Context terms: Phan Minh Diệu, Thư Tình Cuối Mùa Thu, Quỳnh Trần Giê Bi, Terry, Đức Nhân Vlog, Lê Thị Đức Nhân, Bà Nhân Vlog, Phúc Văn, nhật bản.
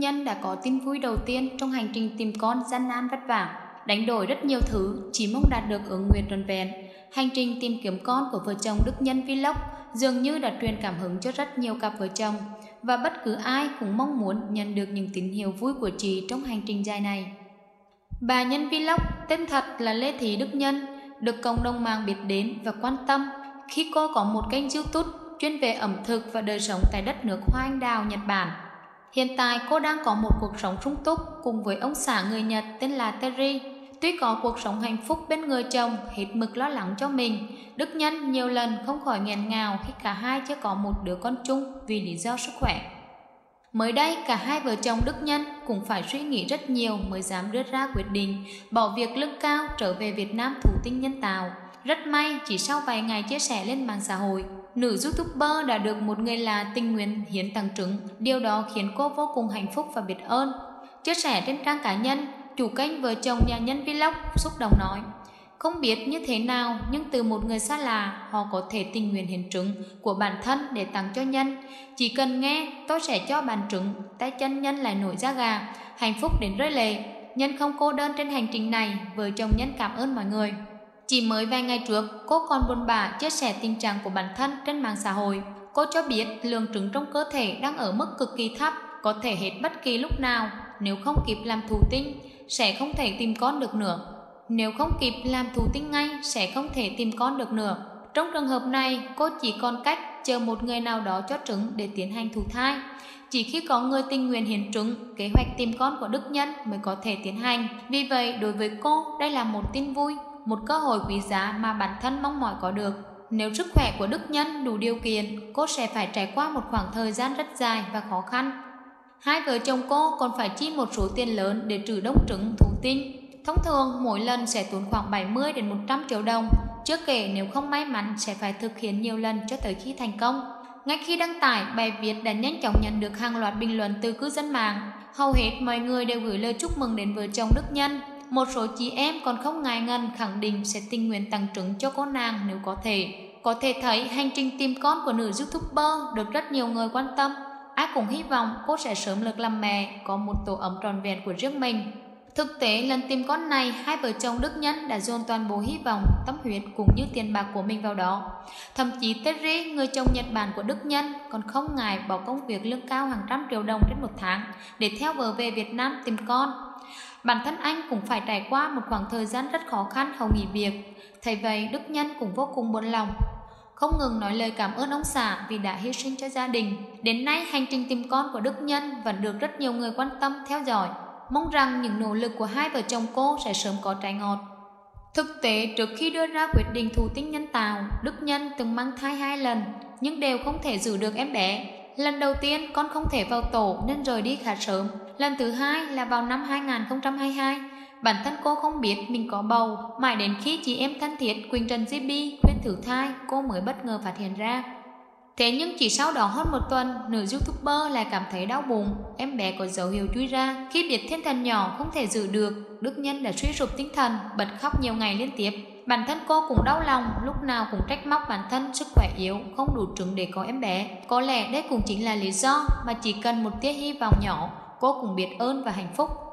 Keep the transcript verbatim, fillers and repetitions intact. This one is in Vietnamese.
Nhân đã có tin vui đầu tiên trong hành trình tìm con gian nan vất vả, đánh đổi rất nhiều thứ chỉ mong đạt được ứng nguyện trọn vẹn. Hành trình tìm kiếm con của vợ chồng Đức Nhân Vlog dường như đã truyền cảm hứng cho rất nhiều cặp vợ chồng, và bất cứ ai cũng mong muốn nhận được những tín hiệu vui của chị trong hành trình dài này. Bà Nhân Vlog tên thật là Lê Thị Đức Nhân, được cộng đồng mạng biết đến và quan tâm khi cô có một kênh YouTube chuyên về ẩm thực và đời sống tại đất nước hoa anh đào Nhật Bản. Hiện tại cô đang có một cuộc sống sung túc cùng với ông xã người Nhật tên là Terry. Tuy có cuộc sống hạnh phúc bên người chồng hết mực lo lắng cho mình, Đức Nhân nhiều lần không khỏi nghẹn ngào khi cả hai chưa có một đứa con chung vì lý do sức khỏe. Mới đây, cả hai vợ chồng Đức Nhân cũng phải suy nghĩ rất nhiều mới dám đưa ra quyết định bỏ việc lương cao trở về Việt Nam thụ tinh nhân tạo. Rất may, chỉ sau vài ngày chia sẻ lên mạng xã hội, nữ YouTuber đã được một người lạ tình nguyện hiến tặng trứng. Điều đó khiến cô vô cùng hạnh phúc và biết ơn. Chia sẻ trên trang cá nhân, chủ kênh vợ chồng nhà Nhân Vlog xúc động nói: "Không biết như thế nào nhưng từ một người xa lạ, họ có thể tình nguyện hiến trứng của bản thân để tặng cho Nhân. Chỉ cần nghe tôi sẽ cho bạn trứng", tay chân Nhân lại nổi da gà, hạnh phúc đến rơi lệ. Nhân không cô đơn trên hành trình này, vợ chồng Nhân cảm ơn mọi người. Chỉ mới vài ngày trước, cô còn buồn bã chia sẻ tình trạng của bản thân trên mạng xã hội. Cô cho biết lượng trứng trong cơ thể đang ở mức cực kỳ thấp, có thể hết bất kỳ lúc nào. Nếu không kịp làm thụ tinh, sẽ không thể tìm con được nữa. Nếu không kịp làm thụ tinh ngay, sẽ không thể tìm con được nữa. Trong trường hợp này, cô chỉ còn cách chờ một người nào đó cho trứng để tiến hành thụ thai. Chỉ khi có người tình nguyện hiến trứng, kế hoạch tìm con của Đức Nhân mới có thể tiến hành. Vì vậy, đối với cô, đây là một tin vui, một cơ hội quý giá mà bản thân mong mỏi có được. Nếu sức khỏe của Đức Nhân đủ điều kiện, cô sẽ phải trải qua một khoảng thời gian rất dài và khó khăn. Hai vợ chồng cô còn phải chi một số tiền lớn để trữ đông trứng thụ tinh. Thông thường, mỗi lần sẽ tốn khoảng bảy mươi đến một trăm triệu đồng, chưa kể nếu không may mắn sẽ phải thực hiện nhiều lần cho tới khi thành công. Ngay khi đăng tải, bài viết đã nhanh chóng nhận được hàng loạt bình luận từ cư dân mạng. Hầu hết mọi người đều gửi lời chúc mừng đến vợ chồng Đức Nhân. Một số chị em còn không ngại ngần khẳng định sẽ tình nguyện tặng trứng cho cô nàng nếu có thể. Có thể thấy hành trình tìm con của nữ YouTuber được rất nhiều người quan tâm. Ai cũng hy vọng cô sẽ sớm được làm mẹ, có một tổ ấm tròn vẹn của riêng mình. Thực tế, lần tìm con này, hai vợ chồng Đức Nhân đã dồn toàn bộ hy vọng, tâm huyết cũng như tiền bạc của mình vào đó. Thậm chí Terry, người chồng Nhật Bản của Đức Nhân, còn không ngại bỏ công việc lương cao hàng trăm triệu đồng trên một tháng để theo vợ về Việt Nam tìm con. Bản thân anh cũng phải trải qua một khoảng thời gian rất khó khăn hầu nghỉ việc. Thấy vậy, Đức Nhân cũng vô cùng buồn lòng, không ngừng nói lời cảm ơn ông xã vì đã hy sinh cho gia đình. Đến nay, hành trình tìm con của Đức Nhân vẫn được rất nhiều người quan tâm theo dõi, mong rằng những nỗ lực của hai vợ chồng cô sẽ sớm có trái ngọt. Thực tế, trước khi đưa ra quyết định thụ tinh nhân tạo, Đức Nhân từng mang thai hai lần, nhưng đều không thể giữ được em bé. Lần đầu tiên, con không thể vào tổ nên rời đi khá sớm. Lần thứ hai là vào năm hai nghìn không trăm hai mươi hai. Bản thân cô không biết mình có bầu, mãi đến khi chị em thân thiết Quỳnh Trần Giê Bi khuyên thử thai, cô mới bất ngờ phát hiện ra. Thế nhưng chỉ sau đó hơn một tuần, nữ YouTuber lại cảm thấy đau bụng, em bé có dấu hiệu chui ra. Khi biết thiên thần nhỏ không thể giữ được, Đức Nhân đã suy sụp tinh thần, bật khóc nhiều ngày liên tiếp. Bản thân cô cũng đau lòng, lúc nào cũng trách móc bản thân sức khỏe yếu, không đủ trứng để có em bé. Có lẽ đây cũng chính là lý do mà chỉ cần một tia hy vọng nhỏ, cô cũng biết ơn và hạnh phúc.